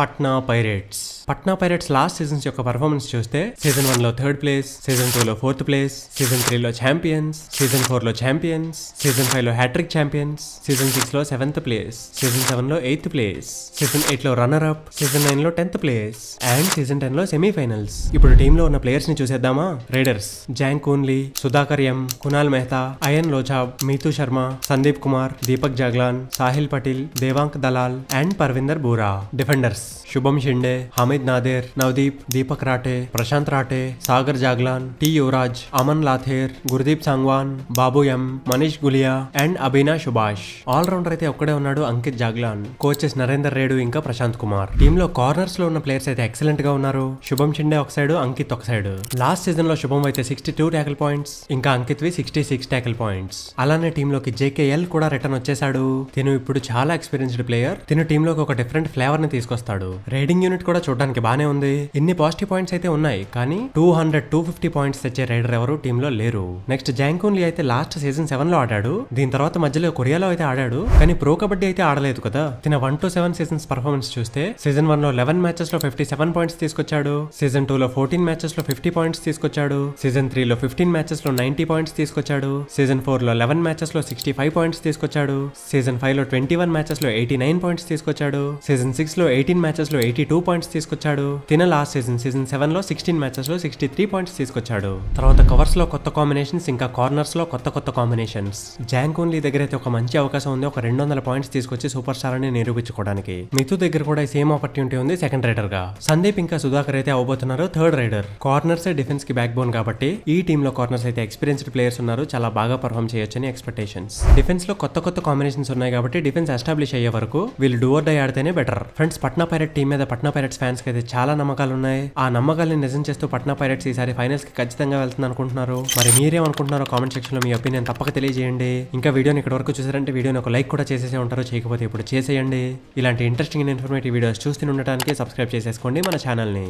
Patna Pirates. Patna Pirates last season's yokka performance chuste season 1 lo 3rd place, season 2 lo 4th place, season 3 lo champions, season 4 lo champions, season 5 lo hat-trick champions, season 6 lo 7th place, season 7 lo 8th place, season 8 lo runner up, season 9 lo 10th place and season 10 lo semi-finals. Ippudu team lo unna players ni chuseddama. Raiders: Jank Kunli, Sudhakar M, Kunal Mehta, Ayan Lochab, Meetu Sharma, Sandeep Kumar, Deepak Jaglan, Sahil Patil, Devank Dalal and Parvinder Bora. Defenders: Shubham Shinde, Hamid Nader, Navdeep, Deepak Rate, Prashant Rate, Sagar Jaglan, T. Uraj, Aman Lathir, Gurdeep Sangwan, Babu M, Manish Gulia and Abhina Subhash. All rounder అయితే ఒక్కడే ఉన్నాడు Ankit Jaglan. Coaches Narendra రేడు ఇంకా Prashanth Kumar. Team లో corners లో ఉన్న players అయితే excellent గా ఉన్నారు. శుభం షిండే ఒక సైడ్, అంకిత్ ఒక సైడ్. లాస్ట్ సీజన్ లో శుభం అయితే 62 ట్యాకిల్ పాయింట్స్, ఇంకా అంకిత్ వి 66 ట్యాకిల్ పాయింట్స్. అలానే టీమ్ లోకి JKL కూడా రిటర్న్ వచ్చేసాడు. తిను ఇప్పుడు చాలా ఎక్స్పీరియన్స్డ్ ప్లేయర్. తిను టీమ్ లోకి ఒక డిఫరెంట్ ఫ్లేవర్ ని తీసుకొస్తాడు. రైడింగ్ యూనిట్ కూడా చూడడానికి బానే ఉంది. ఇన్ని పాజిటివ్ పాయింట్స్ అయితే ఉన్నాయి, కానీ 250 పాయింట్స్ తెచ్చే రైడర్ ఎవరు టీమ్ లో లేరు. నెక్స్ట్ జాంకూన్లీ అయితే లాస్ట్ సీజన్ 7 లో ఆడాడు. దీని తర్వాత మధ్యలో కొరియాలో అయితే ఆడాడు, కానీ ప్రో కబడ్డీ అయితే ఆడలేదు కదా. తిన 1 to 7 సీజన్స్ పర్ఫార్మెన్స్ చూస్తే సీజన్ 1 లో 11 మ్యాచెస్ లో 57 పాయింట్స్ తీసుకొచ్చాడు, సీజన్ 2 లో 14 మ్యాచెస్ లో 50 పాయింట్స్ తీసుకొచ్చాడు, సీజన్ 3 లో 15 మ్యాచెస్ లో 90 పాయింట్స్ తీసుకొచ్చాడు, సీజన్ 4 లో 11 మ్యాచెస్ లో 65 పాయింట్స్ తీసుకొచ్చాడు, సీజన్ 5 లో 21 మ్యాచెస్ లో 89 పాయింట్స్ తీసుకొచ్చాడు, సీజన్ 6 లో 18 మ్యాచెస్ లో 82 పాయింట్స్ తీసుకొచ్చాడు. తిన లాస్ట్ సీజన్ 7 లో 16 మ్యాచెస్ లో 63 పాయింట్స్ తీసుకొచ్చాడు. తర్వాత కవర్స్ లో కొత్త కాంబినేషన్స్, ఇంకా కార్నర్స్ లో కొత్త కాంబినేషన్స్. జాంకూన్లీ దగ్గర అయితే ఒక మంచి అవకాశం ఉంది, ఒక 200 పాయింట్స్ తీసుకొచ్చి సూపర్ స్టార్ అని నిరూపించుకోవడానికి. మితు దగ్గర కూడా సేమ్ ఆపర్చునిటీ ఉంది సెకండ్ రైడర్ గా. సందీప్ ఇంకా సుధాకర్ అయితే అవబోతున్నారు థర్డ్ రైడర్. కార్నర్స్ డిఫెన్స్ కి బ్యాక్ బోన్ కాబట్టి ఈ టీమ్ లో కార్నర్స్ అయితే ఎక్స్పీరియన్స్డ్ ప్లేయర్స్ ఉన్నారు, చాలా బాగా పర్ఫామ్ చేయొచ్చని ఎక్స్పెక్టేషన్స్. డిఫెన్స్ లో కొత్త కాంబినేషన్స్ ఉన్నాయి కాబట్టి డిఫెన్స్ ఎస్టాబ్లిష్ అయ్యే వరకు వీళ్ళు డూ ఆర్ డై ఆడితేనే better. Friends, Patna pirate team మీద పట్నా పైరెట్స్ ఫ్యాన్స్ కి అయితే చాలా నమ్మకాలు ఉన్నాయి. ఆ నమ్మకాలని నిజం చేస్తూ పట్నా పైరెట్స్ ఈసారి ఫైనల్స్ కి ఖచ్చితంగా వెళ్తుంది అనుకుంటున్నారు. మరి మీరేమనుకుంటున్నారో కామెంట్ సెక్షన్ లో మీ ఒపీనియన్ తప్పక తెలియజేయండి. ఇంకా వీడియోని ఇక్కడ వరకు చూసారంటే వీడియోని ఒక లైక్ కూడా చేసేసే ఉంటారు, చేయకపోతే ఇప్పుడు చేసేయండి. ఇలాంటి ఇంట్రెస్టింగ్ ఇన్ఫర్మేటివ్ వీడియోస్ చూస్తూ ఉండటానికి సబ్స్క్రైబ్ చేసేసుకోండి మన ఛానల్ ని.